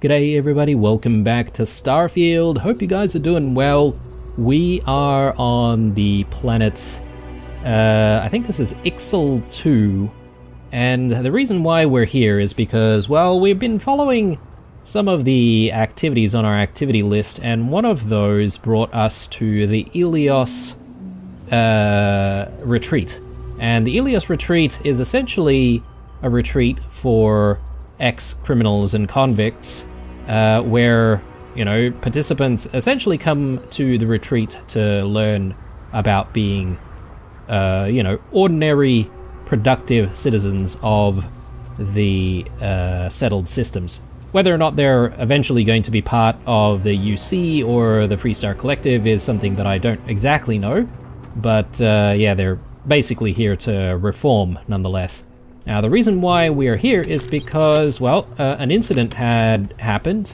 G'day everybody, welcome back to Starfield. Hope you guys are doing well. We are on the planet, I think this is Ixel 2. And the reason why we're here is because, well, we've been following some of the activities on our activity list, and one of those brought us to the Ilios retreat. And the Ilios retreat is essentially a retreat for ex-criminals and convicts, where, you know, participants essentially come to the retreat to learn about being, you know, ordinary, productive citizens of the settled systems. Whether or not they're eventually going to be part of the UC or the Freestar Collective is something that I don't exactly know, but yeah, they're basically here to reform nonetheless. Now, the reason why we are here is because, well, an incident had happened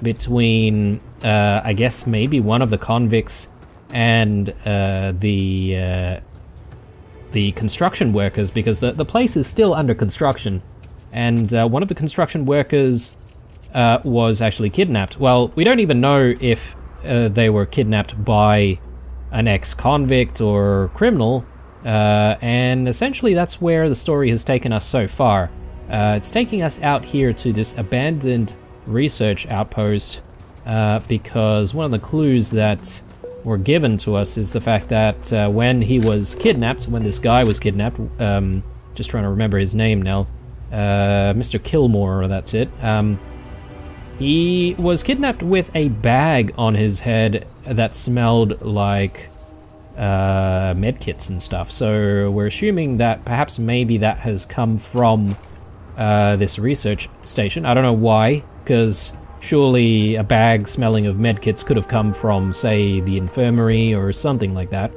between, I guess, maybe one of the convicts and the construction workers, because the place is still under construction, and one of the construction workers was actually kidnapped. Well, we don't even know if they were kidnapped by an ex-convict or criminal. And essentially that's where the story has taken us so far. It's taking us out here to this abandoned research outpost because one of the clues that were given to us is the fact that when he was kidnapped, when this guy was kidnapped, just trying to remember his name now, Mr. Kilmore, that's it, he was kidnapped with a bag on his head that smelled like medkits and stuff, so we're assuming that perhaps maybe that has come from this research station. I don't know why, because surely a bag smelling of medkits could have come from, say, the infirmary or something like that.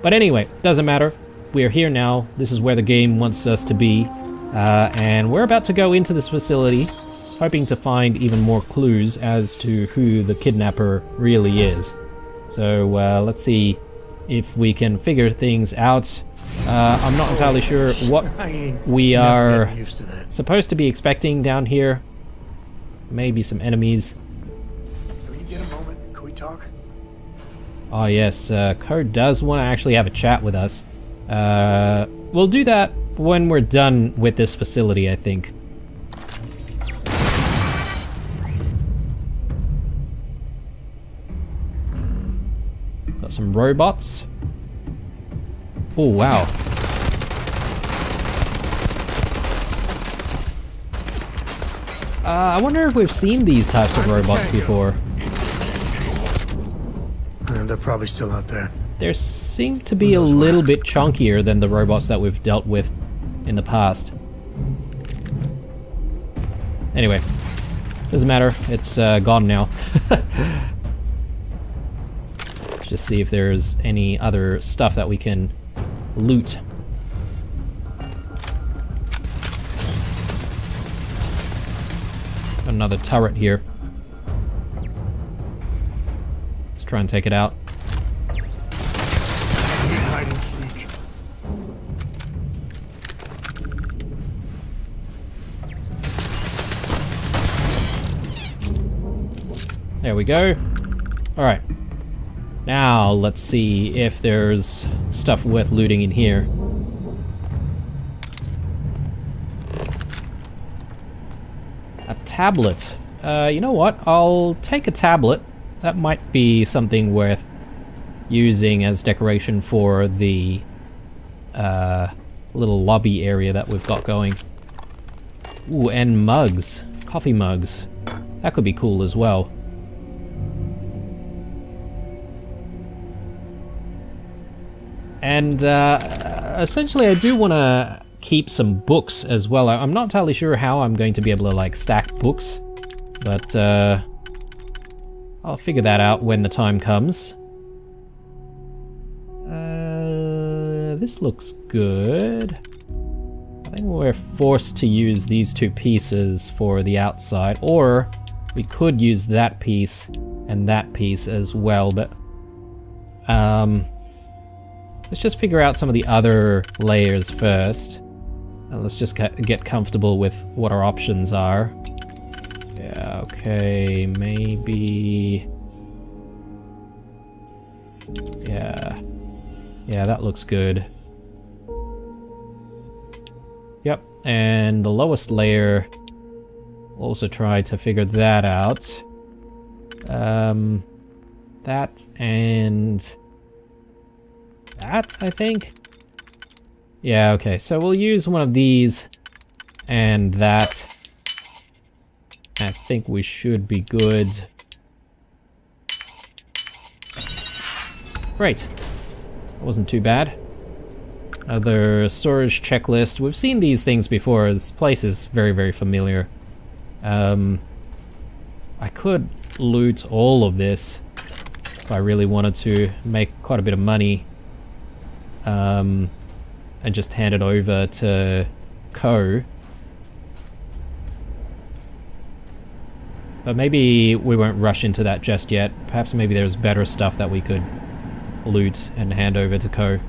But anyway, doesn't matter. We're here now. This is where the game wants us to be, and we're about to go into this facility, hoping to find even more clues as to who the kidnapper really is. So let's see if we can figure things out. I'm not entirely sure what we are supposed to be expecting down here. Maybe some enemies. Can we get a moment? Can we talk? Oh yes, Coe does want to actually have a chat with us. We'll do that when we're done with this facility, I think. Got some robots. Oh wow. I wonder if we've seen these types of robots before. They're probably still out there. They seem to be a little bit chunkier than the robots that we've dealt with in the past. Anyway, doesn't matter. It's gone now. Just see if there's any other stuff that we can loot. Another turret here. Let's try and take it out. Hide and seek. There we go. All right. Now, let's see if there's stuff worth looting in here. A tablet. You know what? I'll take a tablet. That might be something worth using as decoration for the little lobby area that we've got going. Ooh, and mugs. Coffee mugs. That could be cool as well. And essentially I do want to keep some books as well. I'm not entirely sure how I'm going to be able to like stack books, but I'll figure that out when the time comes. This looks good. I think we're forced to use these two pieces for the outside, or we could use that piece and that piece as well, but let's just figure out some of the other layers first. And let's just get comfortable with what our options are. Yeah, Okay, maybe... yeah. Yeah, that looks good. Yep, and the lowest layer... we'll also try to figure that out. That and... that, I think? Yeah, okay, so we'll use one of these and that. I think we should be good. Great. That wasn't too bad. Another storage checklist. We've seen these things before. This place is very, very familiar. I could loot all of this if I really wanted to, make quite a bit of money. And just hand it over to Coe. But maybe we won't rush into that just yet. Perhaps maybe there's better stuff that we could loot and hand over to Coe.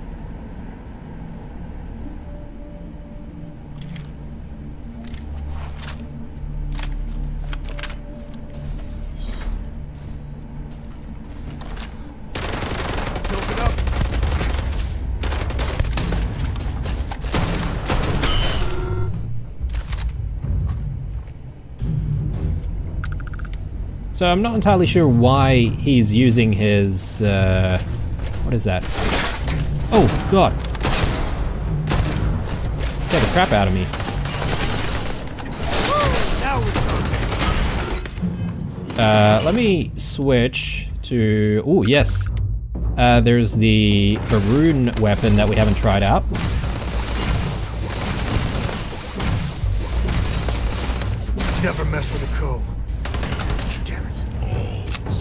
So I'm not entirely sure why he's using his, what is that? Oh, God. It scared the crap out of me. Let me switch to, oh yes. There's the Va'ruun weapon that we haven't tried out. Never mess with a Coe.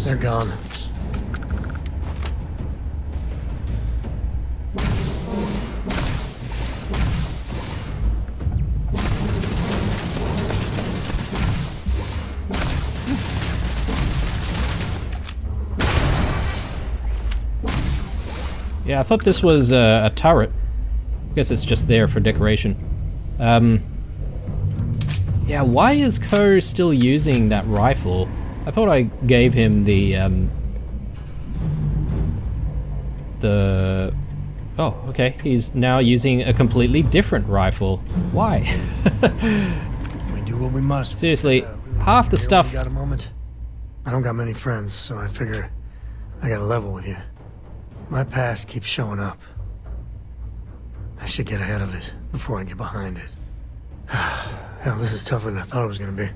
They're gone. Yeah, I thought this was a turret. I guess it's just there for decoration. Yeah, why is Coe still using that rifle? I thought I gave him the... oh, okay. He's now using a completely different rifle. Why? We do what we must. Seriously, really half the stuff... got a moment? I don't got many friends, so I figure I gotta level with you. My past keeps showing up. I should get ahead of it before I get behind it. Hell, this is tougher than I thought it was gonna be.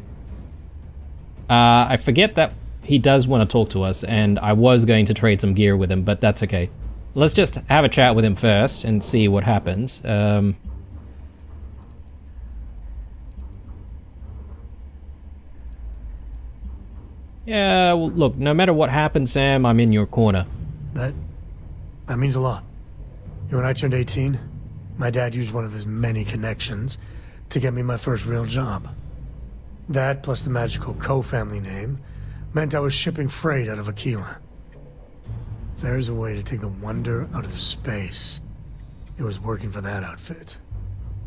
I forget that he does want to talk to us, and I was going to trade some gear with him, but that's okay. Let's just have a chat with him first and see what happens. Yeah, well, look, no matter what happens, Sam, I'm in your corner. That means a lot. You know, when I turned 18, my dad used one of his many connections to get me my first real job. That, plus the magical Coe family name, meant I was shipping freight out of Aquila. If there's a way to take the wonder out of space, it was working for that outfit.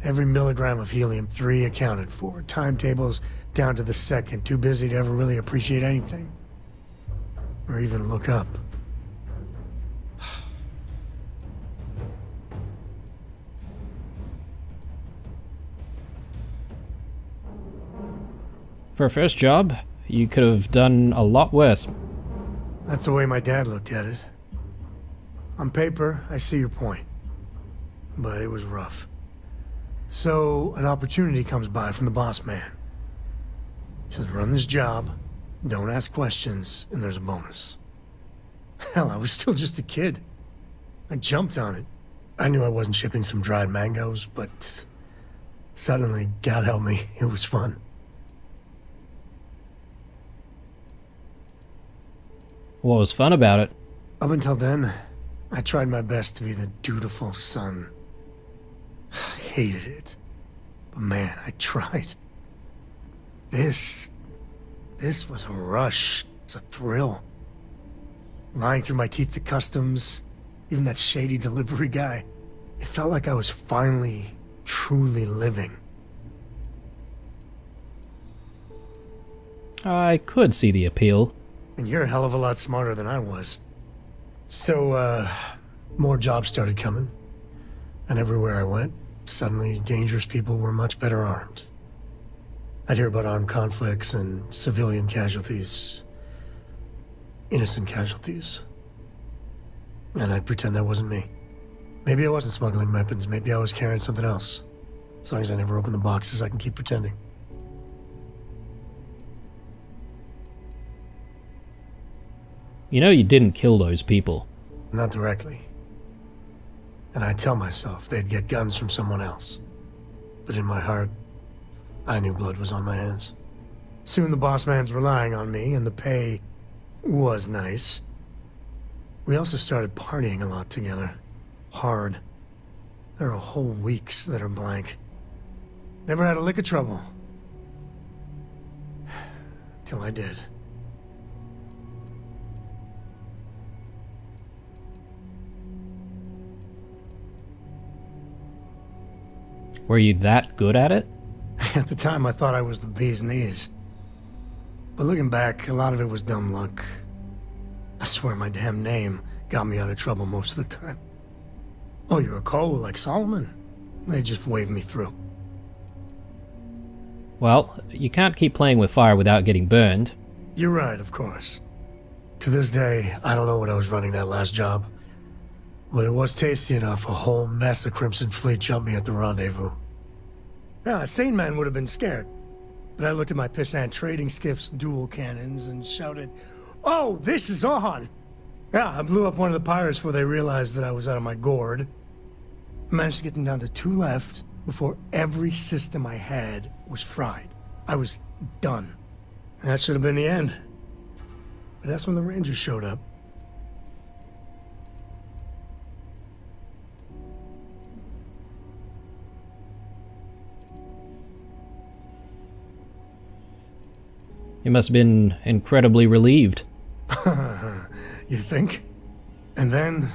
Every milligram of helium-3 accounted for, timetables down to the second, too busy to ever really appreciate anything. Or even look up. For a first job, you could have done a lot worse. That's the way my dad looked at it. On paper, I see your point. But it was rough. So, an opportunity comes by from the boss man. He says, run this job, don't ask questions, and there's a bonus. Hell, I was still just a kid. I jumped on it. I knew I wasn't shipping some dried mangoes, but... suddenly, God help me, it was fun. What was fun about it? Up until then, I tried my best to be the dutiful son. I hated it. But man, I tried. This was a rush. It's a thrill. Lying through my teeth to customs, even that shady delivery guy. It felt like I was finally, truly living. I could see the appeal. And you're a hell of a lot smarter than I was. So, more jobs started coming. And everywhere I went, suddenly dangerous people were much better armed. I'd hear about armed conflicts and civilian casualties, innocent casualties. And I'd pretend that wasn't me. Maybe I wasn't smuggling weapons, maybe I was carrying something else. As long as I never open the boxes, I can keep pretending. You know you didn't kill those people. Not directly. And I'd tell myself they'd get guns from someone else. But in my heart, I knew blood was on my hands. Soon the boss man's relying on me, and the pay was nice. We also started partying a lot together. Hard. There are whole weeks that are blank. Never had a lick of trouble. Till I did. Were you that good at it? At the time, I thought I was the bee's knees. But looking back, a lot of it was dumb luck. I swear my damn name got me out of trouble most of the time. Oh, you're a Coe like Solomon? They just waved me through. Well, you can't keep playing with fire without getting burned. You're right, of course. To this day, I don't know what I was running that last job. But it was tasty enough, a whole mess of Crimson Fleet jumped me at the rendezvous. Now, a sane man would have been scared. But I looked at my pissant trading skiff's dual cannons and shouted, "Oh, this is on!" Yeah, I blew up one of the pirates before they realized that I was out of my gourd. I managed to get them down to 2 left before every system I had was fried. I was done. And that should have been the end. But that's when the Rangers showed up. You must have been incredibly relieved. You think? And then,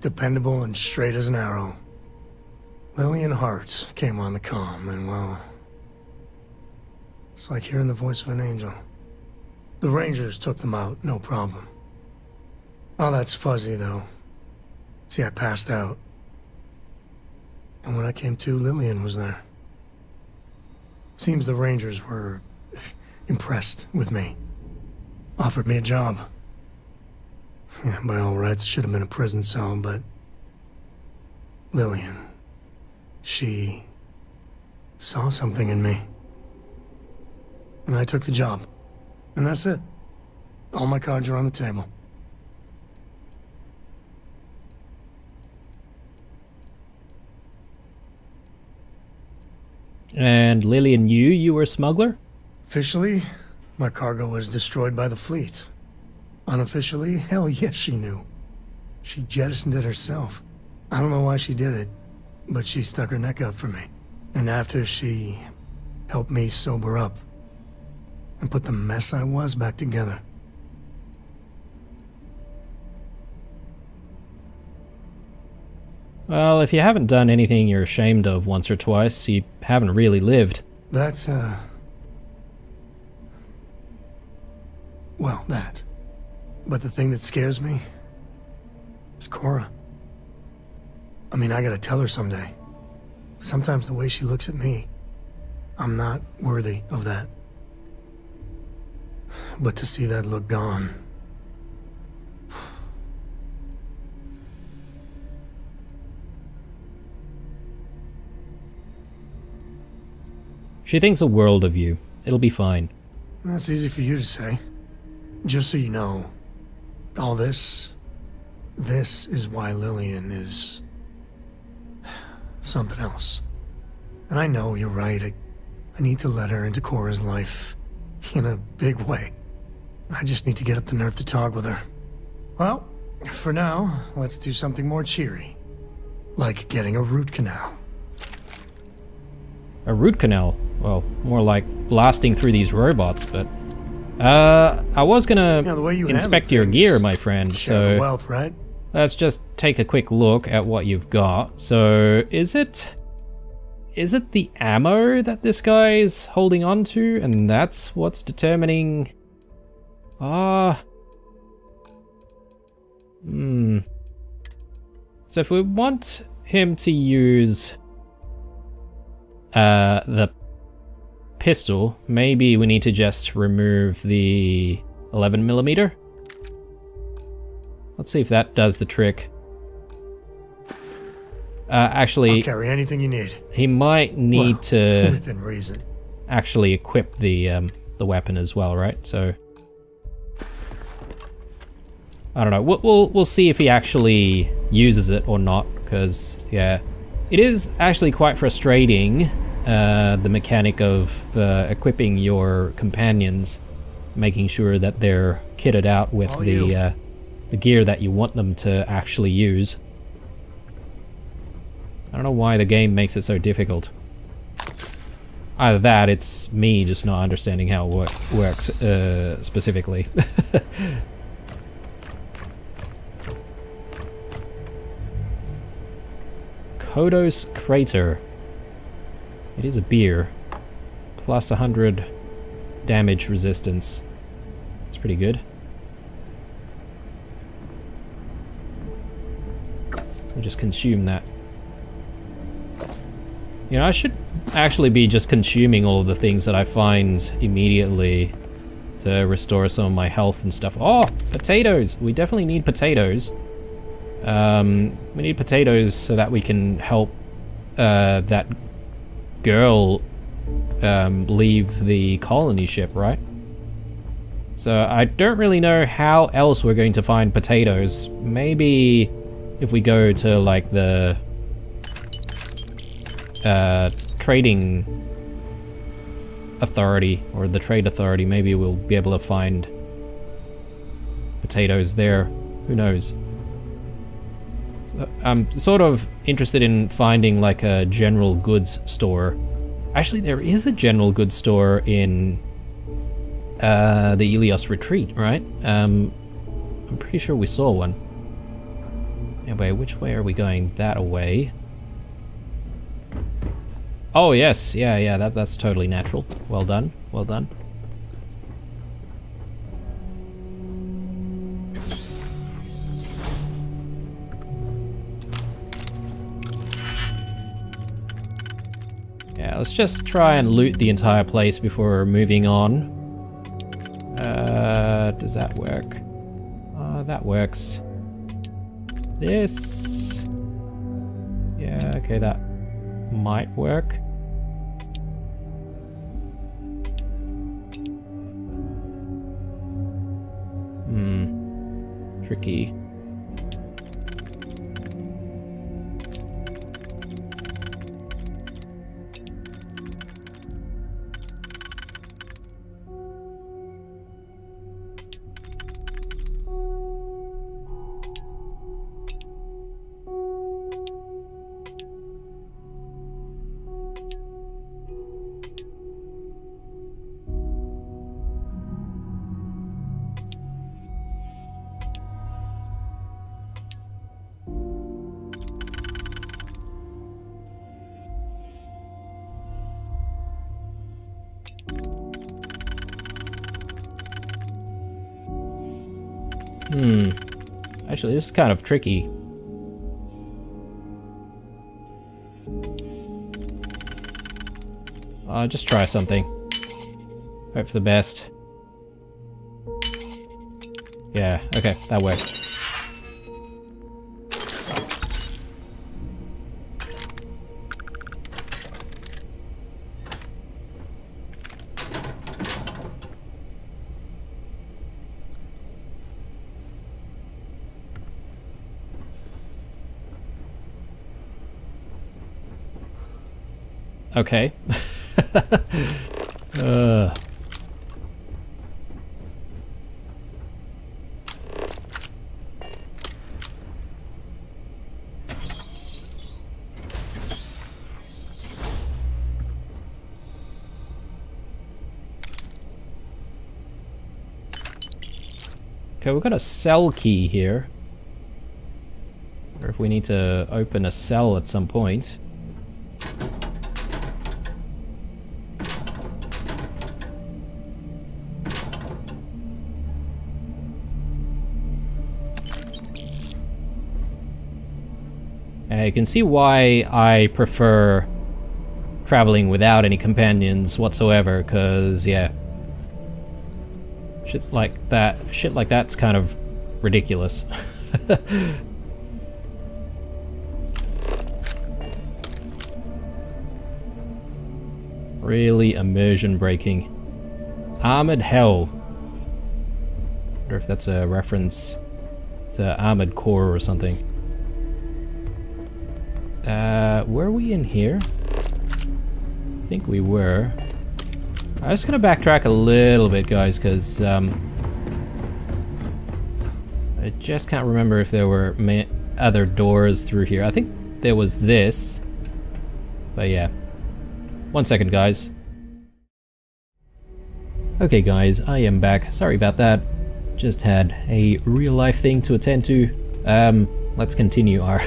dependable and straight as an arrow, Lillian Hart came on the comm, and well, it's like hearing the voice of an angel. The Rangers took them out, no problem. All that's fuzzy, though. See, I passed out. And when I came to, Lillian was there. Seems the Rangers were impressed with me. Offered me a job. Yeah, by all rights, it should have been a prison cell, but Lillian, she saw something in me. And I took the job. And that's it. All my cards are on the table. And Lillian knew you were a smuggler? Officially, my cargo was destroyed by the fleet. Unofficially, hell yes, she knew. She jettisoned it herself. I don't know why she did it, but she stuck her neck out for me. And after, she helped me sober up and put the mess I was back together. Well, if you haven't done anything you're ashamed of once or twice, you haven't really lived. That's, well, that. But the thing that scares me is Cora. I mean, I gotta tell her someday. Sometimes the way she looks at me, I'm not worthy of that. But to see that look gone... She thinks the world of you. It'll be fine. That's easy for you to say. Just so you know, all this is why Lillian is something else. And I know you're right, I need to let her into Cora's life in a big way. I just need to get up the nerve to talk with her. Well, for now, let's do something more cheery. Like getting a root canal. A root canal? Well, more like blasting through these robots, but... I was gonna inspect your gear, my friend, so wealth, right? Let's just take a quick look at what you've got. So, is it... Is it the ammo that this guy's holding on to? And that's what's determining... So if we want him to use the pistol, maybe we need to just remove the 11mm. Let's see if that does the trick. Actually, I'll carry anything you need. He might need to within reason. Actually equip the weapon as well, right? So I don't know. We'll see if he actually uses it or not, because yeah, it is actually quite frustrating. The mechanic of equipping your companions, making sure that they're kitted out with the gear that you want them to actually use. I don't know why the game makes it so difficult. Either that, it's me just not understanding how it works specifically. Kodo's Crater. It is a beer. Plus 100 damage resistance. It's pretty good. I'll just consume that. You know, I should actually be just consuming all of the things that I find immediately to restore some of my health and stuff. Oh, potatoes! We definitely need potatoes. We need potatoes so that we can help that girl leave the colony ship, right? So I don't really know how else we're going to find potatoes. Maybe if we go to like the trading authority or the trade authority, maybe we'll be able to find potatoes there. Who knows? I'm sort of interested in finding like a general goods store. Actually, there is a general goods store in the Ilios retreat, right? I'm pretty sure we saw one. Anyway, which way are we going? That away. Oh yes, yeah, that's totally natural. Well done, well done. Let's just try and loot the entire place before moving on. Does that work? That works. This... yeah, okay, that might work. Tricky. Actually, this is kind of tricky. I'll just try something. Hope for the best. Yeah, okay, that worked. Okay. Okay, we've got a cell key here. Or if we need to open a cell at some point. I can see why I prefer traveling without any companions whatsoever, because, yeah, shit like that's kind of ridiculous. Really immersion breaking. Armored Hell. I wonder if that's a reference to Armored Core or something. Were we in here? I think we were. I'm just gonna backtrack a little bit, guys, because I just can't remember if there were other doors through here. I think there was this, but yeah. 1 second, guys. Okay, guys, I am back. Sorry about that. Just had a real life thing to attend to. Let's continue our.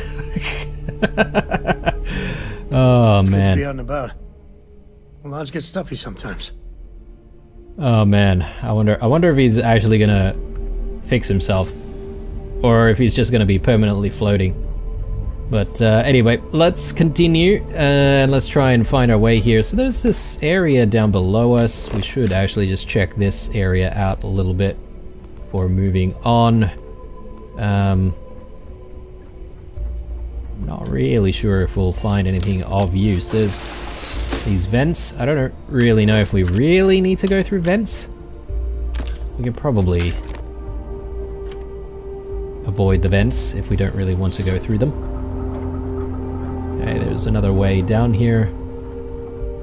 Oh, it's man. Good to be out and about. Lodge gets stuffy sometimes. Oh man, I wonder if he's actually gonna fix himself, or if he's just gonna be permanently floating. But anyway, let's continue and let's try and find our way here. So there's this area down below us. We should actually just check this area out a little bit before moving on. Not really sure if we'll find anything of use. There's these vents. I don't really know if we really need to go through vents. We can probably avoid the vents if we don't really want to go through them. Okay, there's another way down here,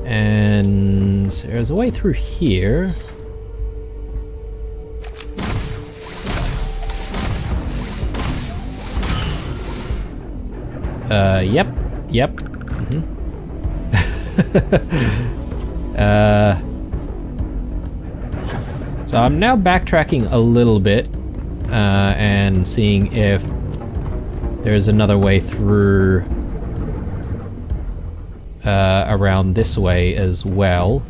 and there's a way through here. Yep. Mm-hmm. So I'm now backtracking a little bit, and seeing if there's another way through. Around this way as well.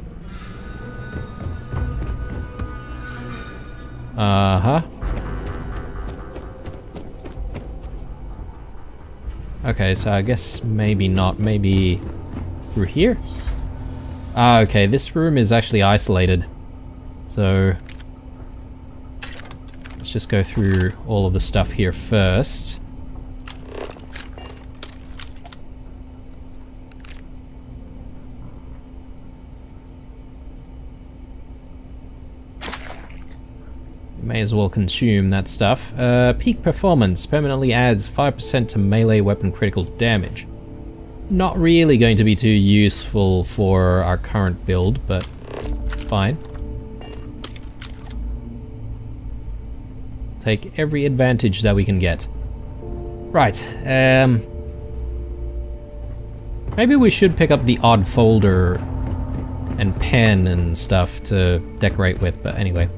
Okay, so I guess maybe not. Maybe through here? Ah, okay, this room is actually isolated. So let's just go through all of the stuff here first. May as well consume that stuff. Peak performance permanently adds 5% to melee weapon critical damage. Not really going to be too useful for our current build, but fine. Take every advantage that we can get. Right. Maybe we should pick up the odd folder and pen and stuff to decorate with, but anyway.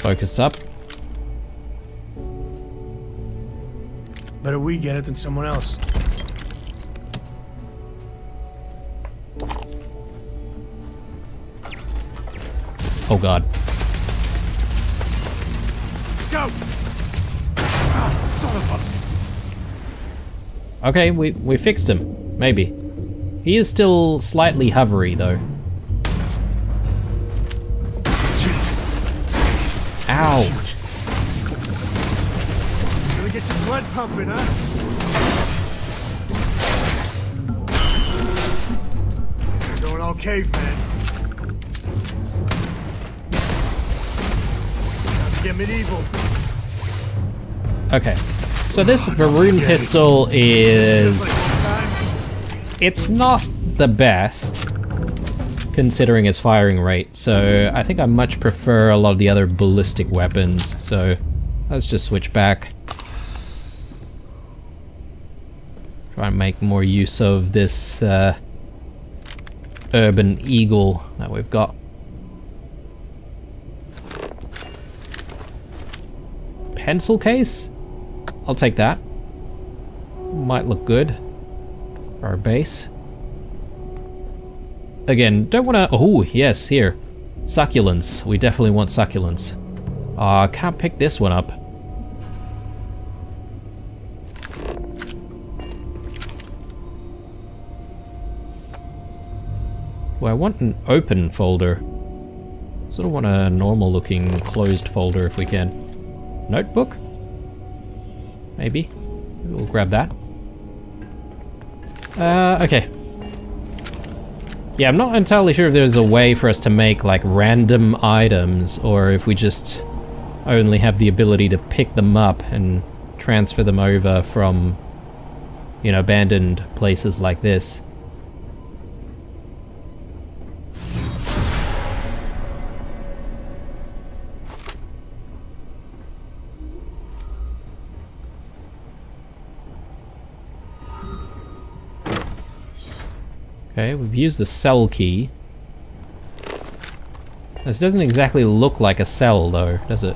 Focus up. Better we get it than someone else. Oh god. Go! Ah, son of a... Okay, we fixed him. Maybe. He is still slightly hovery though. Ow! Gonna get some blood pumping, huh? You're going all caveman. Time to get medieval. Okay, so this Va'ruun pistol is... It's not the best, considering its firing rate, so I think I much prefer a lot of the other ballistic weapons, so let's just switch back. Try and make more use of this urban eagle that we've got. Pencil case? I'll take that. Might look good for our base. Again, don't want to... Oh, yes, here. Succulents. We definitely want succulents. Can't pick this one up. Well, I want an open folder. Sort of want a normal looking closed folder if we can. Notebook? Maybe. We'll grab that. Okay. Yeah, I'm not entirely sure if there's a way for us to make like random items or if we just only have the ability to pick them up and transfer them over from, you know, abandoned places like this. Okay, we've used the cell key. This doesn't exactly look like a cell though, does it?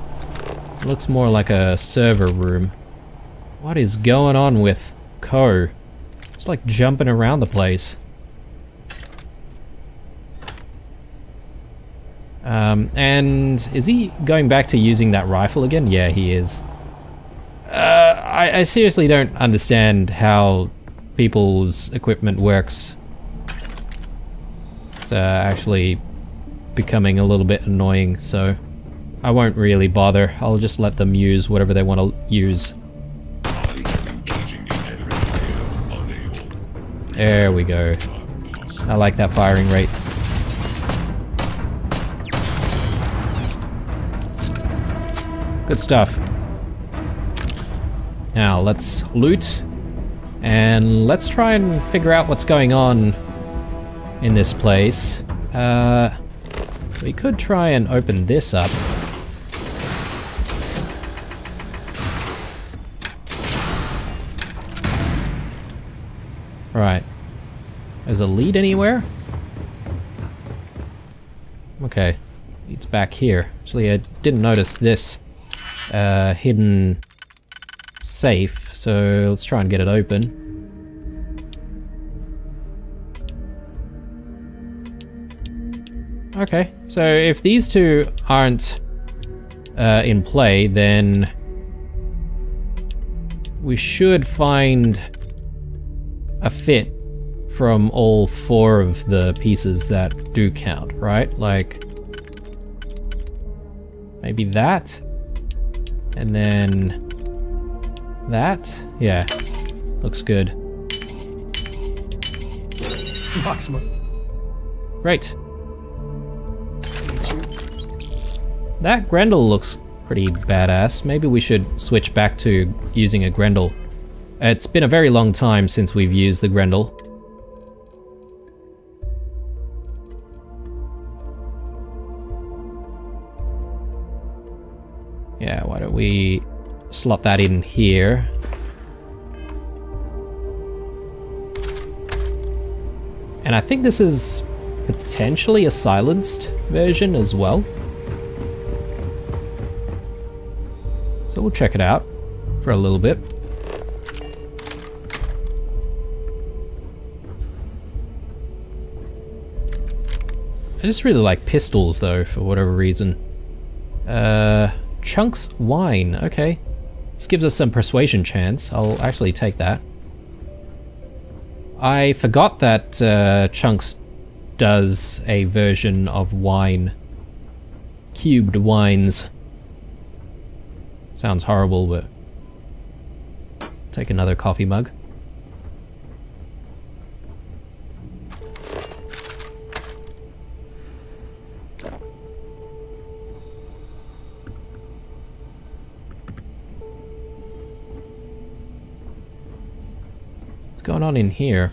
It looks more like a server room. What is going on with Coe? It's like jumping around the place. And is he going back to using that rifle again? Yeah, he is. I seriously don't understand how people's equipment works. Actually becoming a little bit annoying, so I won't really bother. I'll just let them use whatever they want to use. There we go. I like that firing rate. Good stuff. Now let's loot and let's try and figure out what's going on in this place. We could try and open this up. Right. There's a lead anywhere? Okay. It's back here. Actually, I didn't notice this hidden safe, so let's try and get it open. Okay, so if these two aren't in play, then we should find a fit from all four of the pieces that do count, right? Like, maybe that, and then that? Yeah, looks good. Great. That Grendel looks pretty badass. Maybe we should switch back to using a Grendel. It's been a very long time since we've used the Grendel. Yeah, why don't we slot that in here? And I think this is potentially a silenced version as well. So we'll check it out for a little bit. I just really like pistols though, for whatever reason. Chunks wine, okay. This gives us some persuasion chance. I'll actually take that. I forgot that Chunks does a version of wine. Cubed wines. Sounds horrible, but take another coffee mug. What's going on in here?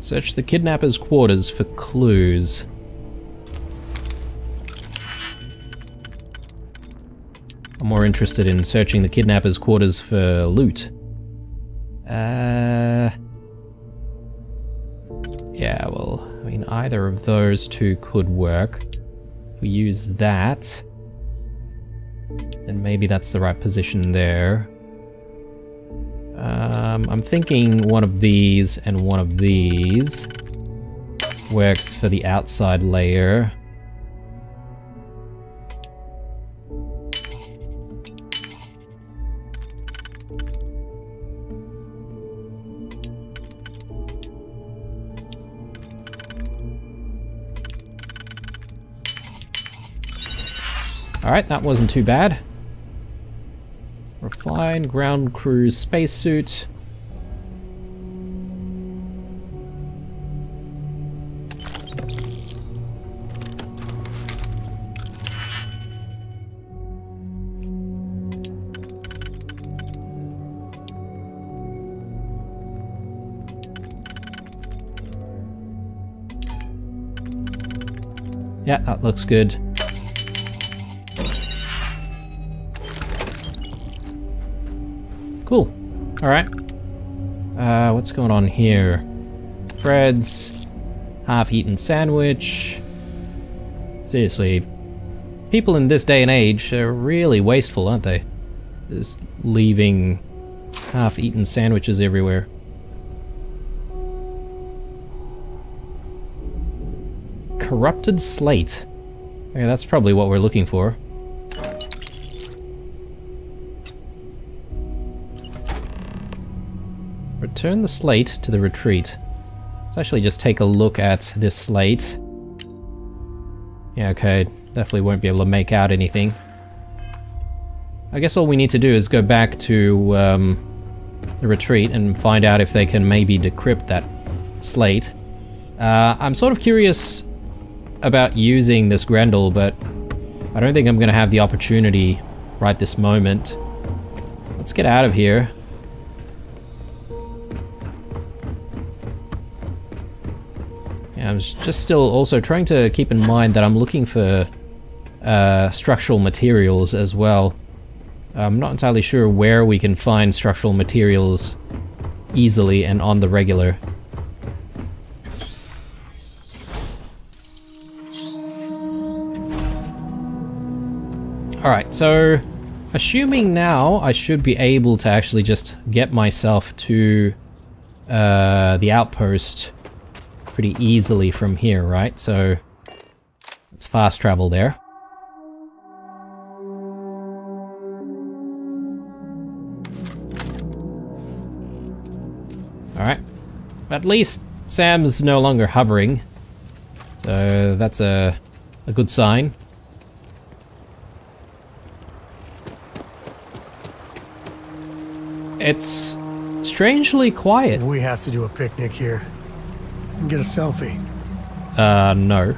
Search the kidnapper's quarters for clues. I'm more interested in searching the kidnapper's quarters for loot. Yeah, well, I mean, either of those two could work. We use that. And maybe that's the right position there. I'm thinking one of these and one of these. works for the outside layer. Alright, that wasn't too bad. Refined ground crew spacesuit. Yeah, that looks good. Cool. Alright. What's going on here? Breads. Half-eaten sandwich. Seriously. People in this day and age are really wasteful, aren't they? Just leaving half-eaten sandwiches everywhere. Corrupted slate. Okay, that's probably what we're looking for. Return the slate to the retreat. Let's actually just take a look at this slate. Yeah, okay, definitely won't be able to make out anything. I guess all we need to do is go back to the retreat and find out if they can maybe decrypt that slate. I'm sort of curious about using this Grendel, but I don't think I'm going to have the opportunity right this moment. Let's get out of here. I'm just still also trying to keep in mind that I'm looking for structural materials as well. I'm not entirely sure where we can find structural materials easily and on the regular. Alright, so assuming now I should be able to actually just get myself to the outpost pretty easily from here, right? So let's fast travel there. Alright. At least Sam's no longer hovering. So that's a good sign. It's strangely quiet. We have to do a picnic here. And get a selfie. No.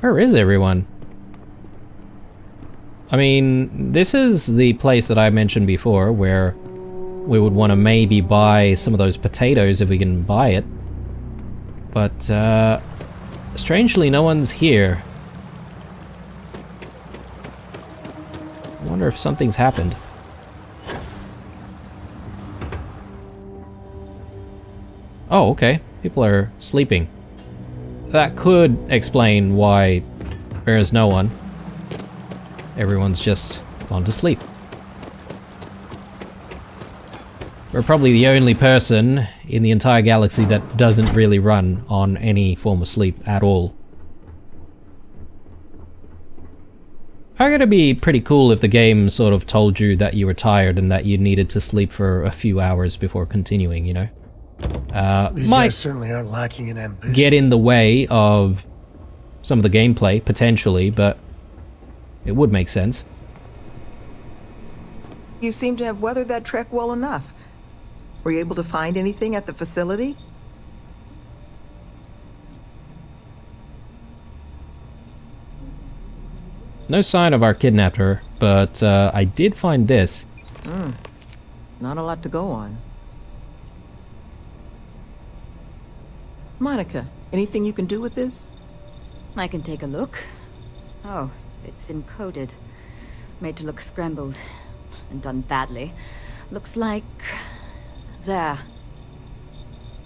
Where is everyone? I mean, this is the place that I mentioned before where we would want to maybe buy some of those potatoes if we can buy it. But, strangely no one's here. I wonder if something's happened. Oh, okay. People are sleeping. That could explain why there is no one. Everyone's just gone to sleep. We're probably the only person in the entire galaxy that doesn't really run on any form of sleep at all. I gotta be pretty cool if the game sort of told you that you were tired and that you needed to sleep for a few hours before continuing, you know? These might guys certainly aren't lacking in ambition. Get in the way of some of the gameplay, potentially, but it would make sense. You seem to have weathered that trek well enough. Were you able to find anything at the facility? No sign of our kidnapper, but I did find this. Not a lot to go on. Monica, anything you can do with this? I can take a look. Oh, it's encoded. Made to look scrambled. And done badly. Looks like... there.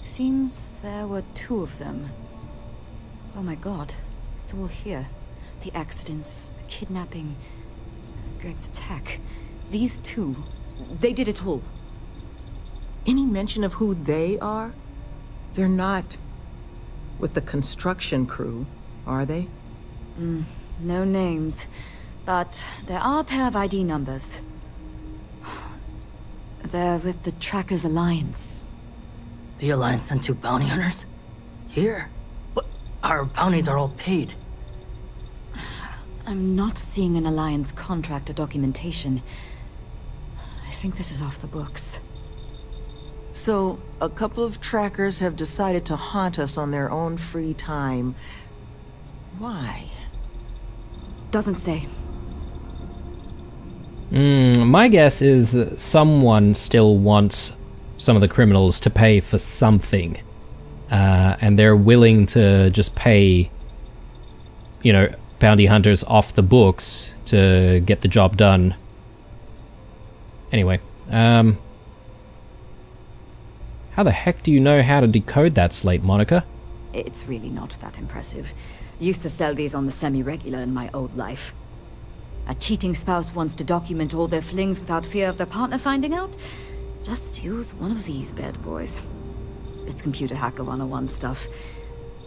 Seems there were two of them. Oh my god. It's all here. The accidents, the kidnapping, Greg's attack. These two, they did it all. any mention of who they are? They're not with the construction crew, are they? No names, but there are a pair of ID numbers. They're with the Trackers Alliance. The Alliance sent two bounty hunters? Here? What? Our bounties are all paid. I'm not seeing an Alliance contract or documentation. I think this is off the books. So, a couple of trackers have decided to haunt us on their own free time. Why? Doesn't say. My guess is someone still wants some of the criminals to pay for something. And they're willing to just pay, you know, bounty hunters off the books to get the job done. Anyway, how the heck do you know how to decode that slate, Monica? It's really not that impressive. I used to sell these on the semi-regular in my old life. A cheating spouse wants to document all their flings without fear of their partner finding out? Just use one of these bad boys. It's computer hacker 101 stuff.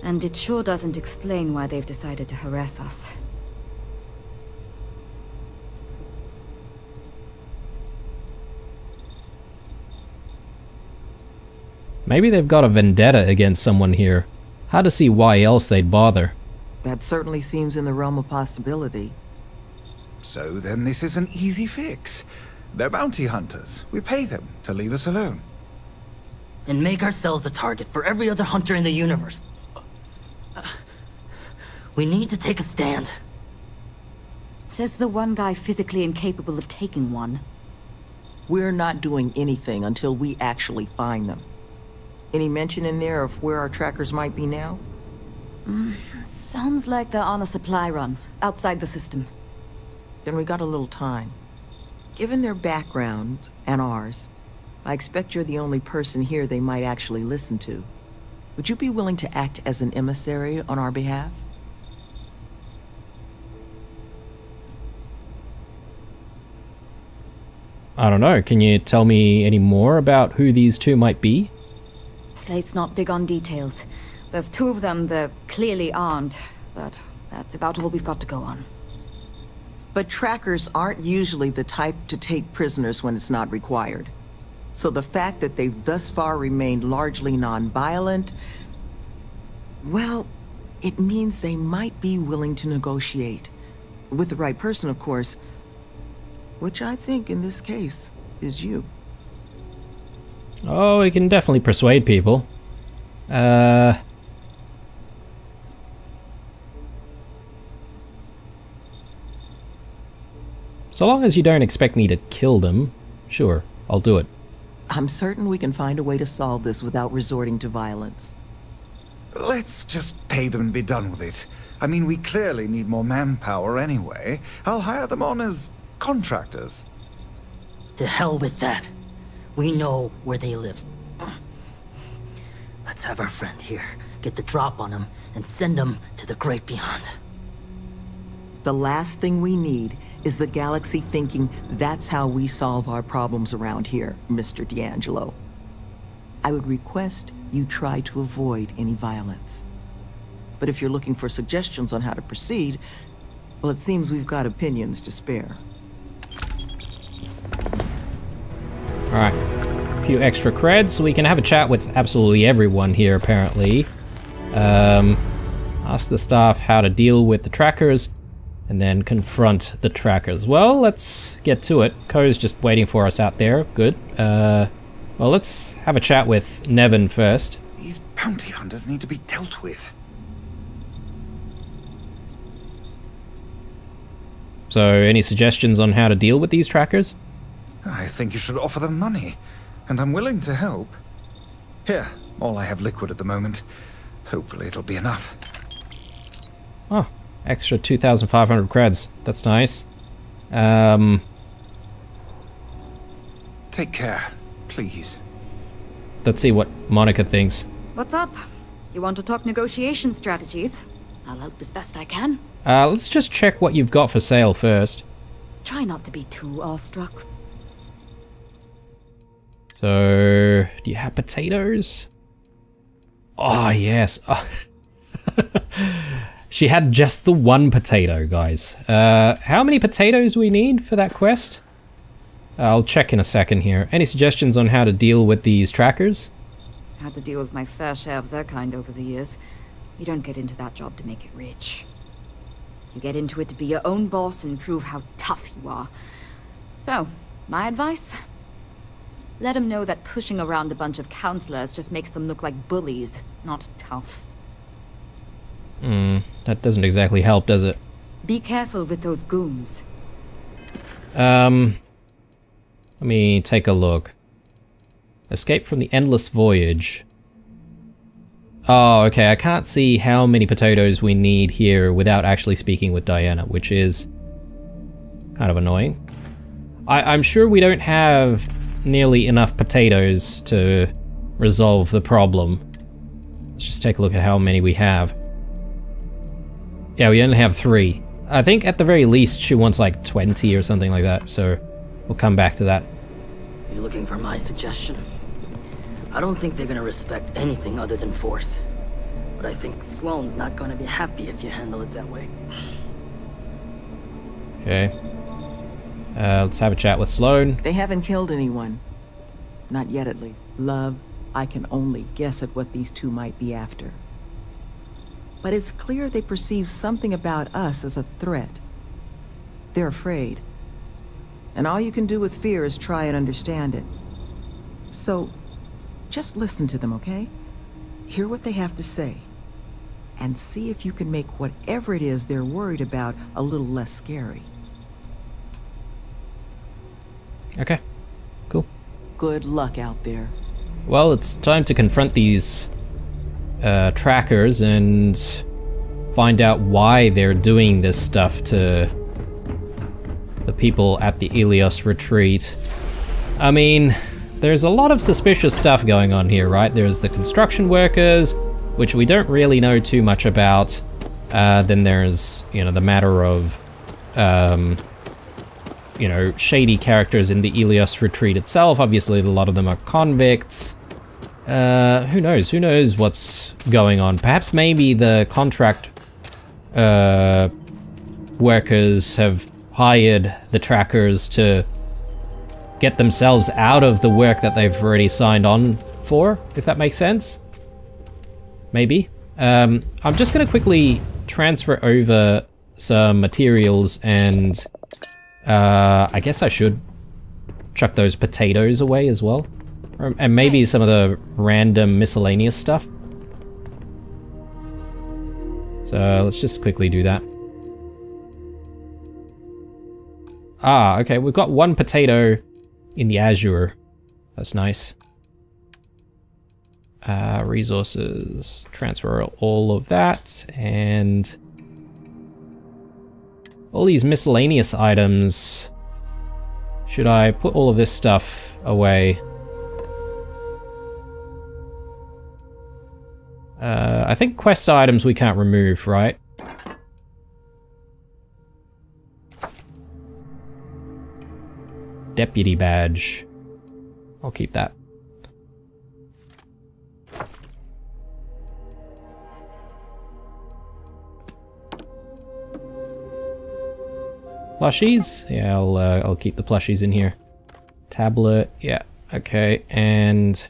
And it sure doesn't explain why they've decided to harass us. Maybe they've got a vendetta against someone here. Hard to see why else they'd bother. That certainly seems in the realm of possibility. So then this is an easy fix. They're bounty hunters. We pay them to leave us alone. And make ourselves a target for every other hunter in the universe. We need to take a stand. Says the one guy physically incapable of taking one. We're not doing anything until we actually find them. Any mention in there of where our trackers might be now? Sounds like they're on a supply run, outside the system. Then we got a little time. Given their background, and ours, I expect you're the only person here they might actually listen to. Would you be willing to act as an emissary on our behalf? I don't know. Can you tell me any more about who these two might be? Slate's not big on details. There's two of them that clearly aren't, but that's about all we've got to go on. But trackers aren't usually the type to take prisoners when it's not required. So the fact that they've thus far remained largely non-violent, well, it means they might be willing to negotiate. With the right person, of course, which I think in this case is you. Oh, we can definitely persuade people. So long as you don't expect me to kill them, sure, I'll do it. I'm certain we can find a way to solve this without resorting to violence. Let's just pay them and be done with it. I mean, we clearly need more manpower anyway. I'll hire them on as contractors. To hell with that. We know where they live. Let's have our friend here, get the drop on them, and send them to the great beyond. The last thing we need is the galaxy thinking that's how we solve our problems around here, Mr. D'Angelo. I would request you try to avoid any violence. But if you're looking for suggestions on how to proceed, well, it seems we've got opinions to spare. Alright, a few extra creds, so we can have a chat with absolutely everyone here, apparently. Ask the staff how to deal with the trackers, and then confront the trackers. Well, let's get to it. Coe's just waiting for us out there. Good. Well, let's have a chat with Nevin first. These bounty hunters need to be dealt with. So, any suggestions on how to deal with these trackers? I think you should offer them money, and I'm willing to help. Here, all I have liquid at the moment. Hopefully it'll be enough. Oh, extra 2,500 creds. That's nice. Take care, please. Let's see what Monica thinks. What's up? You want to talk negotiation strategies? I'll help as best I can. Let's just check what you've got for sale first. Try not to be too awestruck. So, do you have potatoes? Oh, yes. Oh. She had just the one potato, guys. How many potatoes do we need for that quest? I'll check in a second here. Any suggestions on how to deal with these trackers? Had to deal with my fair share of their kind over the years. You don't get into that job to make it rich. You get into it to be your own boss and prove how tough you are. So, my advice? Let them know that pushing around a bunch of counselors just makes them look like bullies, not tough. Hmm, that doesn't exactly help, does it? Be careful with those goons. Let me take a look. Escape from the Endless Voyage. Oh, okay, I can't see how many potatoes we need here without actually speaking with Diana, which is kind of annoying. I'm sure we don't have nearly enough potatoes to resolve the problem. Let's just take a look at how many we have. Yeah, we only have 3. I think at the very least she wants like 20 or something like that, so we'll come back to that. You're looking for my suggestion? I don't think they're gonna respect anything other than force. But I think Sloane's not gonna be happy if you handle it that way. Okay. Let's have a chat with Sloane. They haven't killed anyone. Not yet, at least. Love, I can only guess at what these two might be after. But it's clear they perceive something about us as a threat. They're afraid. And all you can do with fear is try and understand it. So, just listen to them, okay? Hear what they have to say. And see if you can make whatever it is they're worried about a little less scary. Okay, cool. Good luck out there. Well, it's time to confront these trackers and find out why they're doing this stuff to the people at the Ilios retreat. I mean, there's a lot of suspicious stuff going on here, right? There's the construction workers, which we don't really know too much about. Then there's, you know, the matter of you know, shady characters in the Ilios retreat itself. Obviously, a lot of them are convicts. Who knows? Who knows what's going on? Perhaps maybe the contract workers have hired the trackers to get themselves out of the work that they've already signed on for, if that makes sense. Maybe. I'm just going to quickly transfer over some materials and I guess I should chuck those potatoes away as well. And maybe some of the random miscellaneous stuff. So let's just quickly do that. Ah, okay, we've got one potato in the Azure. That's nice. Resources, transfer all of that, and all these miscellaneous items. Should I put all of this stuff away? I think quest items we can't remove, right? Deputy badge. I'll keep that. Plushies? Yeah, I'll keep the plushies in here. Tablet, yeah, okay, and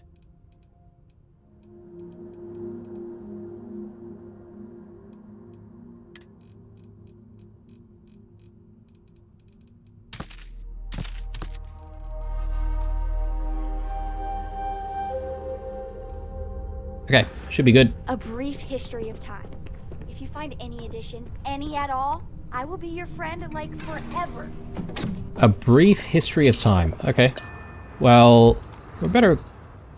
okay, should be good. A brief history of time. If you find any edition, any at all, I will be your friend, like, forever. A brief history of time. Okay. Well, we better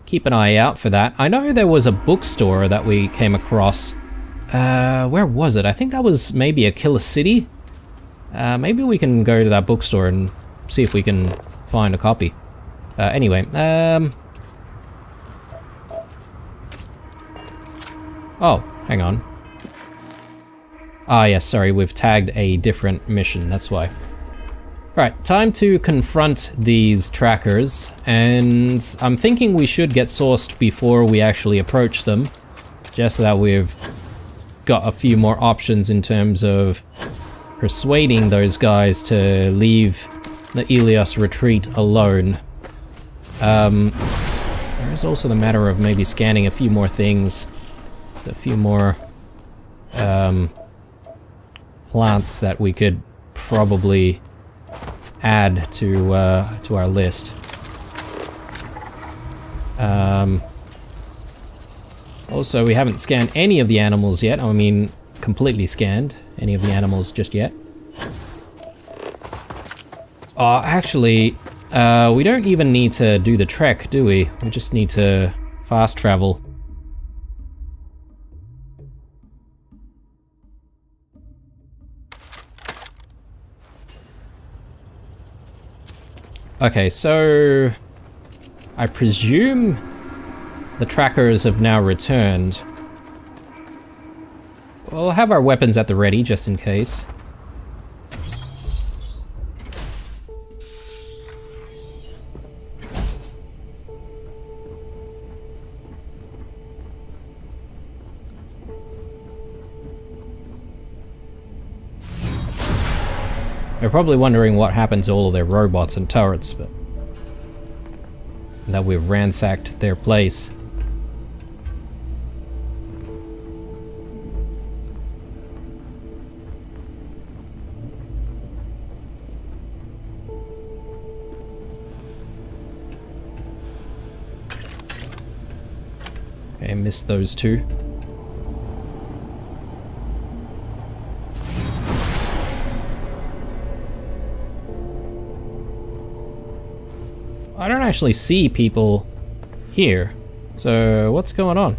keep an eye out for that. I know there was a bookstore that we came across. Where was it? I think that was maybe Akila City. Maybe we can go to that bookstore and see if we can find a copy. Anyway, oh, hang on. Ah, yes, sorry, we've tagged a different mission, that's why. Alright, time to confront these trackers, and I'm thinking we should get sourced before we actually approach them, just so that we've got a few more options in terms of persuading those guys to leave the Ilios retreat alone. There is also the matter of maybe scanning a few more things, a few more plants that we could probably add to our list. Also, we haven't scanned any of the animals yet. I mean, completely scanned any of the animals just yet. Oh, actually, we don't even need to do the trek, do we? We just need to fast travel. Okay, so I presume the trackers have now returned. We'll have our weapons at the ready, just in case. They're probably wondering what happened to all of their robots and turrets, but that we've ransacked their place. Okay, I missed those two. I don't actually see people here, so what's going on?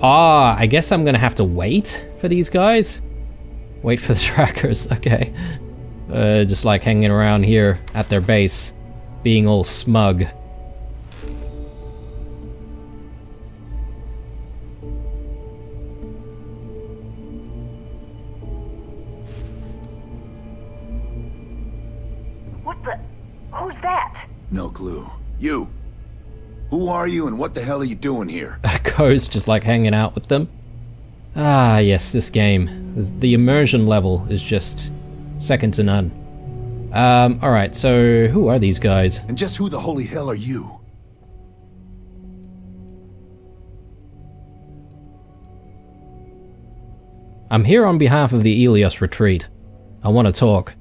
Ah, I guess I'm gonna have to wait for these guys? Wait for the trackers, okay. Just like hanging around here at their base, being all smug. No clue. You! Who are you and what the hell are you doing here? Coe's just like hanging out with them. Ah yes, this game. The immersion level is just second to none. Alright, so who are these guys? And just who the holy hell are you? I'm here on behalf of the Ilios Retreat. I want to talk.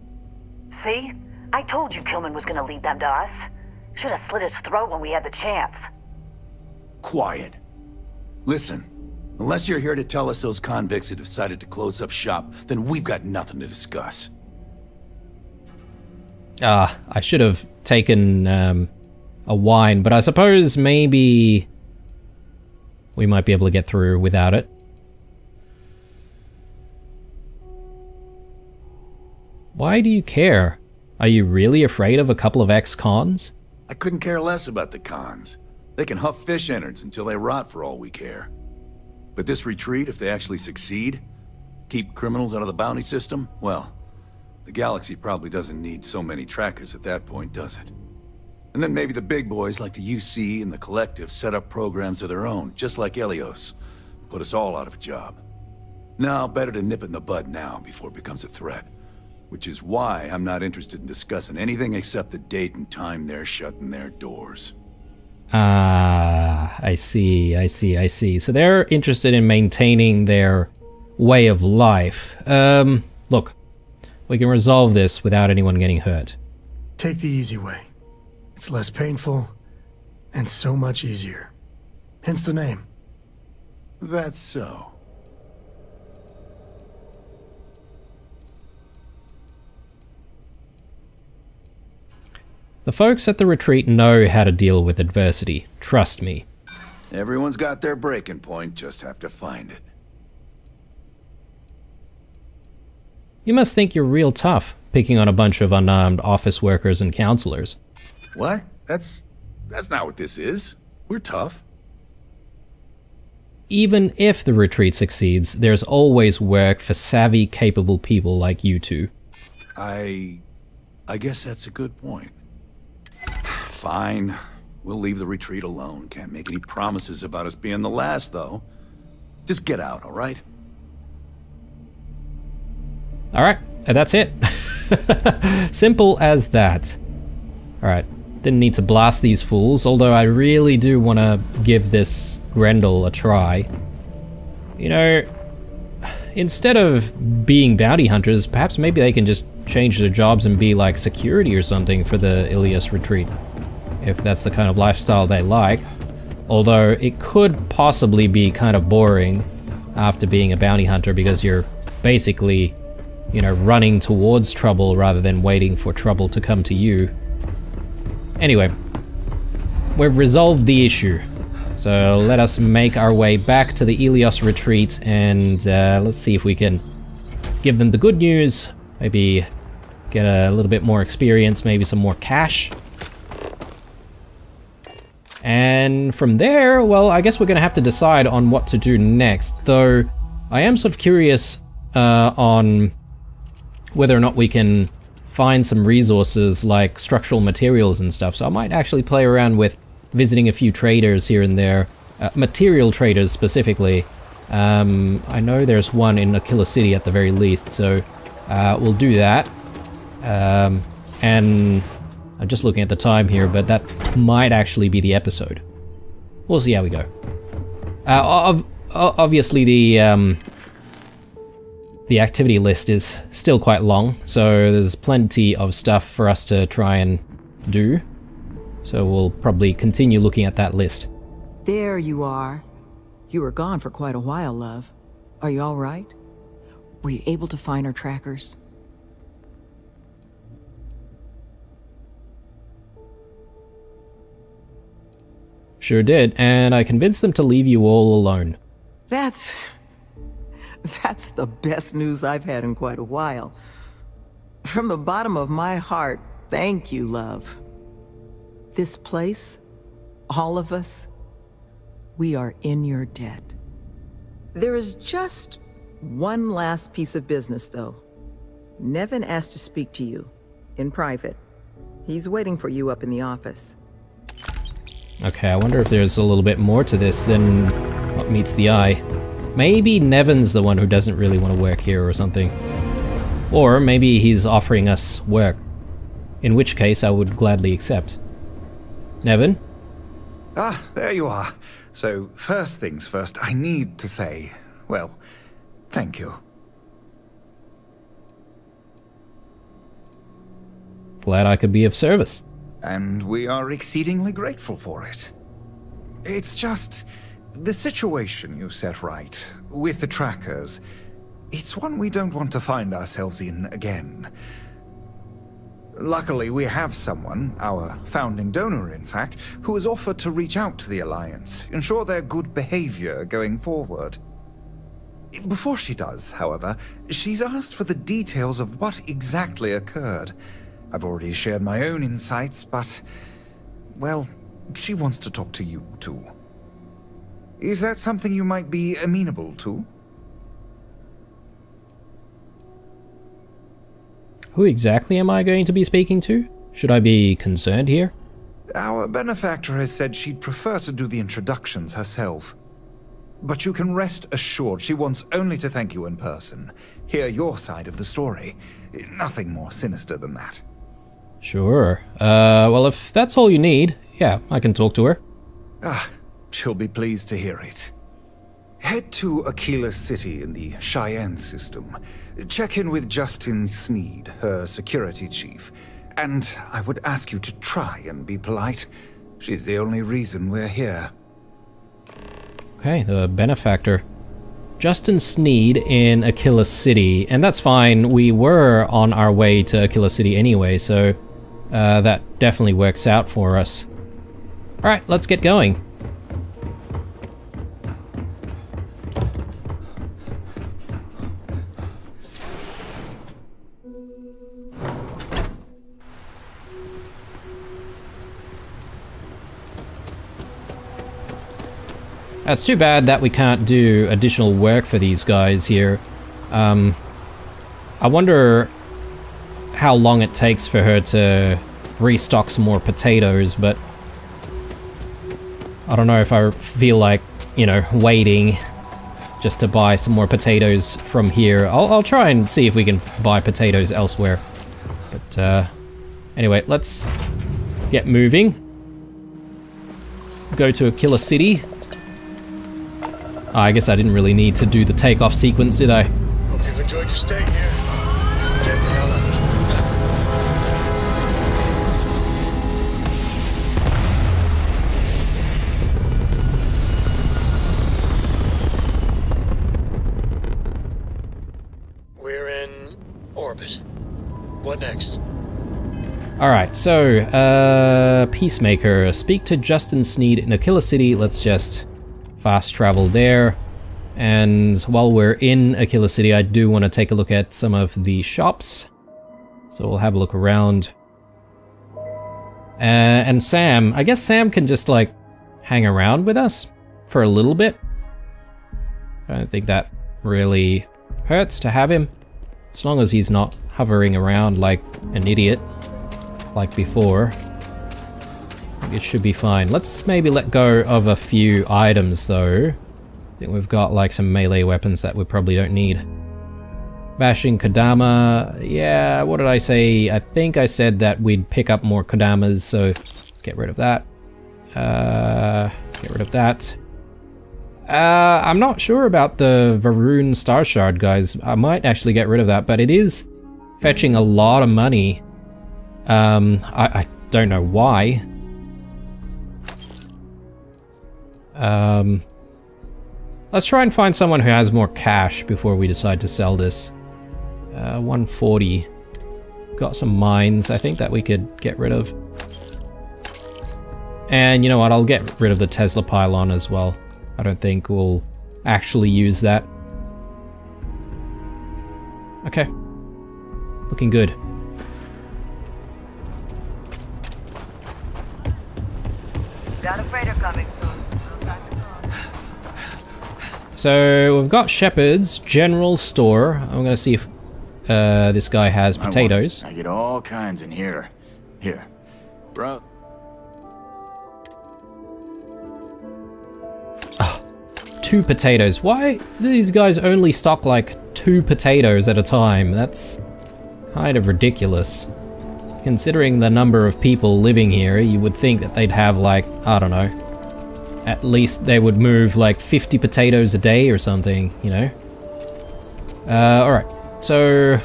See? I told you Kilman was gonna lead them to us. Should have slit his throat when we had the chance. Quiet. Listen, unless you're here to tell us those convicts have decided to close up shop, then we've got nothing to discuss. I should have taken a wine, but I suppose maybe we might be able to get through without it. Why do you care? Are you really afraid of a couple of ex-cons? I couldn't care less about the cons. They can huff fish innards until they rot for all we care. But this retreat, if they actually succeed, keep criminals out of the bounty system, well, the galaxy probably doesn't need so many trackers at that point, does it? And then maybe the big boys like the UC and the Collective set up programs of their own, just like Ilios, put us all out of a job. Now, better to nip it in the bud now before it becomes a threat. Which is why I'm not interested in discussing anything except the date and time they're shutting their doors. Ah, I see. So they're interested in maintaining their way of life. Look, we can resolve this without anyone getting hurt. Take the easy way. It's less painful and so much easier. Hence the name. That's so. The folks at the retreat know how to deal with adversity, trust me. Everyone's got their breaking point, just have to find it. You must think you're real tough, picking on a bunch of unarmed office workers and counselors. What? That's not what this is. We're tough. even if the retreat succeeds, there's always work for savvy, capable people like you two. I guess that's a good point. Fine. We'll leave the retreat alone. Can't make any promises about us being the last, though. Just get out, all right? All right. That's it. Simple as that. All right. Didn't need to blast these fools, although I really do want to give this Grendel a try. You know, instead of being bounty hunters, perhaps maybe they can just change their jobs and be like security or something for the Ilios retreat, if that's the kind of lifestyle they like. Although it could possibly be kind of boring after being a bounty hunter, because you're basically, you know, running towards trouble rather than waiting for trouble to come to you. Anyway, we've resolved the issue, so let us make our way back to the Ilios retreat and let's see if we can give them the good news, maybe get a little bit more experience, maybe some more cash. And from there, well, I guess we're going to have to decide on what to do next, though I am sort of curious on whether or not we can find some resources like structural materials and stuff, so I might actually play around with visiting a few traders here and there, material traders specifically. I know there's one in Akila City at the very least, so we'll do that. And I'm just looking at the time here, but that might actually be the episode. We'll see how we go. Obviously the activity list is still quite long, so there's plenty of stuff for us to try and do. So we'll probably continue looking at that list. There you are. You were gone for quite a while, love. Are you all right? Were you able to find our trackers? Sure did, and I convinced them to leave you all alone. That's the best news I've had in quite a while. From the bottom of my heart, thank you, love. This place, all of us, we are in your debt. There is just one last piece of business, though. Nevin asked to speak to you, in private. He's waiting for you up in the office. Okay, I wonder if there's a little bit more to this than what meets the eye. Maybe Nevin's the one who doesn't really want to work here or something. Or maybe he's offering us work, in which case I would gladly accept. Nevin? Ah, there you are. So, first things first, I need to say, well, thank you. Glad I could be of service. And we are exceedingly grateful for it. It's just... the situation you set right, with the trackers, it's one we don't want to find ourselves in again. Luckily, we have someone, our founding donor in fact, who has offered to reach out to the Alliance, ensure their good behavior going forward. Before she does, however, she's asked for the details of what exactly occurred. I've already shared my own insights, but, well, she wants to talk to you too. Is that something you might be amenable to? Who exactly am I going to be speaking to? Should I be concerned here? Our benefactor has said she'd prefer to do the introductions herself. But you can rest assured she wants only to thank you in person. Hear your side of the story. Nothing more sinister than that. Sure. Well, if that's all you need, yeah, I can talk to her. Ah. She'll be pleased to hear it. Head to Akila City in the Cheyenne system. Check in with Justin Sneed, her security chief. And I would ask you to try and be polite. She's the only reason we're here. Okay, the benefactor. Justin Sneed in Akila City. And that's fine, we were on our way to Akila City anyway, so that definitely works out for us. Alright, let's get going. It's too bad that we can't do additional work for these guys here. I wonder how long it takes for her to restock some more potatoes, but I don't know if I feel like, you know, waiting just to buy some more potatoes from here. I'll try and see if we can buy potatoes elsewhere. But anyway, let's get moving. Go to Akila City. I guess I didn't really need to do the takeoff sequence, did I? Hope you've enjoyed your stay here. Alright, so, Peacemaker, speak to Justin Sneed in Akila City. Let's just fast travel there. And while we're in Akila City, I do want to take a look at some of the shops. So we'll have a look around. And Sam, I guess Sam can just, like, hang around with us for a little bit. I don't think that really hurts to have him, as long as he's not hovering around like an idiot. Like before, it should be fine. Let's maybe let go of a few items though. I think we've got like some melee weapons that we probably don't need. Bashing Kadama, yeah, what did I say? I think I said that we'd pick up more Kadamas, so let's get rid of that. Get rid of that. I'm not sure about the Va'ruun Star Shard, guys. I might actually get rid of that, but it is fetching a lot of money. I don't know why. Let's try and find someone who has more cash before we decide to sell this. 140. Got some mines, I think, that we could get rid of. And you know what, I'll get rid of the Tesla pylon as well. I don't think we'll actually use that. Okay. Looking good. Got a freighter coming soon. So we've got Shepherd's General Store. I'm gonna see if this guy has potatoes. I get all kinds in here. Here, bro. Oh, 2 potatoes. Why do these guys only stock like 2 potatoes at a time? That's kind of ridiculous. Considering the number of people living here, you would think that they'd have like, I don't know, at least they would move like 50 potatoes a day or something, you know? Alright, so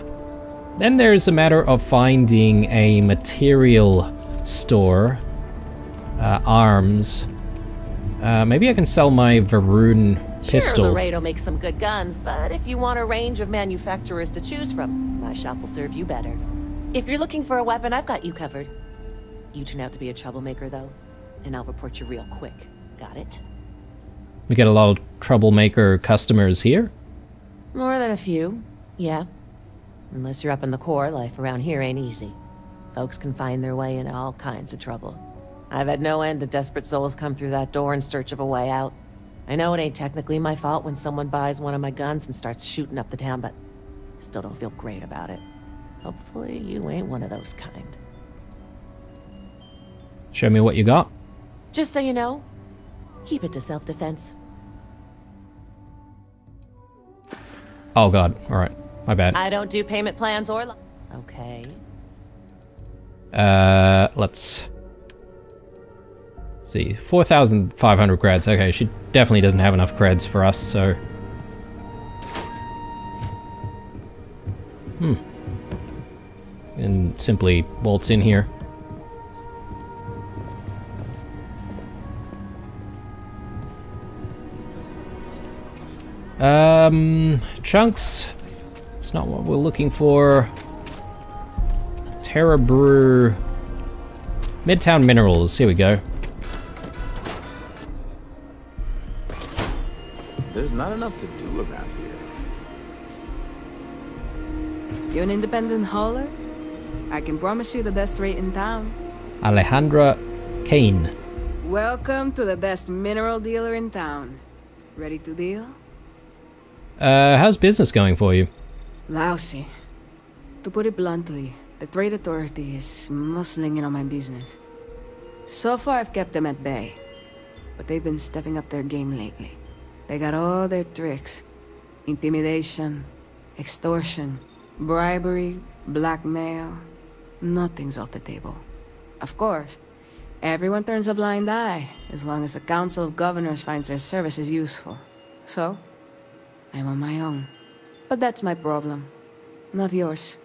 then there's a matter of finding a material store, arms. Maybe I can sell my Va'ruun pistol. Sure, Laredo makes some good guns, but if you want a range of manufacturers to choose from, my shop will serve you better. If you're looking for a weapon, I've got you covered. You turn out to be a troublemaker, though, and I'll report you real quick. Got it? We get a lot of troublemaker customers here? More than a few, yeah. Unless you're up in the Corps, life around here ain't easy. Folks can find their way into all kinds of trouble. I've had no end of desperate souls come through that door in search of a way out. I know it ain't technically my fault when someone buys one of my guns and starts shooting up the town, but still don't feel great about it. Hopefully you ain't one of those kind. Show me what you got. Just so you know, keep it to self-defense. Oh god, alright. My bad. I don't do payment plans or... Okay. Let's... see, 4,500 creds. Okay, she definitely doesn't have enough creds for us, so... hmm. And simply bolts in here. Chunks. It's not what we're looking for. Terra Brew. Midtown Minerals. Here we go. There's not enough to do around here. You're an independent hauler? I can promise you the best rate in town. Alejandra Kane. Welcome to the best mineral dealer in town. Ready to deal? How's business going for you? Lousy. To put it bluntly, the Trade Authority is muscling in on my business. So far I've kept them at bay, but they've been stepping up their game lately. They got all their tricks. Intimidation, extortion, bribery, blackmail. Nothing's off the table. Of course, everyone turns a blind eye as long as the Council of Governors finds their services useful. So, I'm on my own. But that's my problem, not yours.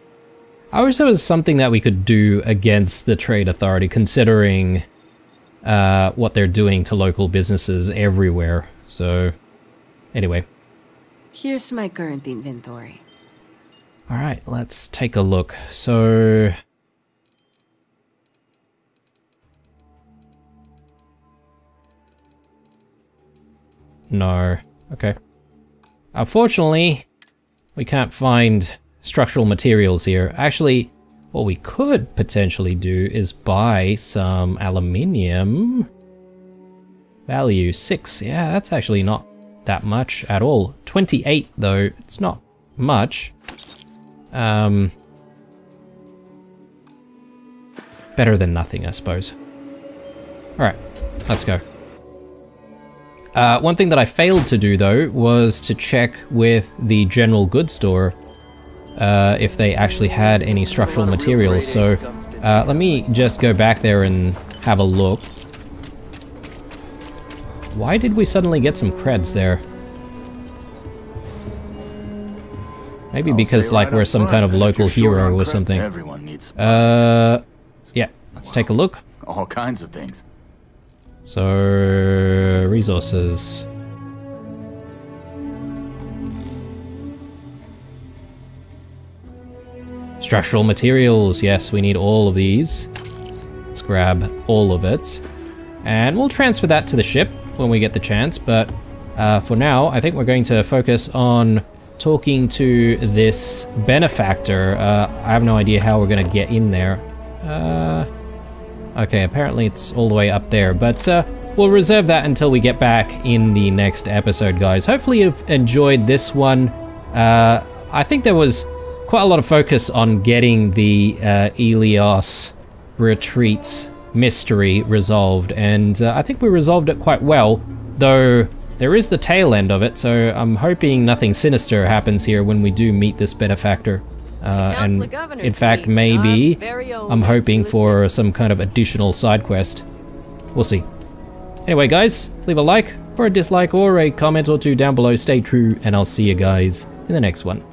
I wish there was something that we could do against the Trade Authority, considering what they're doing to local businesses everywhere. So, anyway. Here's my current inventory. Alright, let's take a look. So, no. Okay. Unfortunately, we can't find structural materials here. Actually, what we could potentially do is buy some aluminium. Value 6. Yeah, that's actually not that much at all. 28 though, it's not much. Better than nothing, I suppose. Alright, let's go. One thing that I failed to do though was to check with the general goods store if they actually had any structural materials, so let me just go back there and have a look. Why did we suddenly get some creds there? Maybe because like we're some kind of local hero or something. Yeah, let's take a look. All kinds of things. So, resources. Structural materials, yes, we need all of these. Let's grab all of it. And we'll transfer that to the ship when we get the chance, but for now, I think we're going to focus on talking to this benefactor. I have no idea how we're gonna get in there. Okay, apparently it's all the way up there, but we'll reserve that until we get back in the next episode, guys. Hopefully you've enjoyed this one. I think there was quite a lot of focus on getting the Ilios Retreats mystery resolved, and I think we resolved it quite well, though there is the tail end of it, so I'm hoping nothing sinister happens here when we do meet this benefactor. And in fact, maybe I'm hoping for some kind of additional side quest. We'll see. Anyway, guys, leave a like or a dislike or a comment or two down below. Stay true, and I'll see you guys in the next one.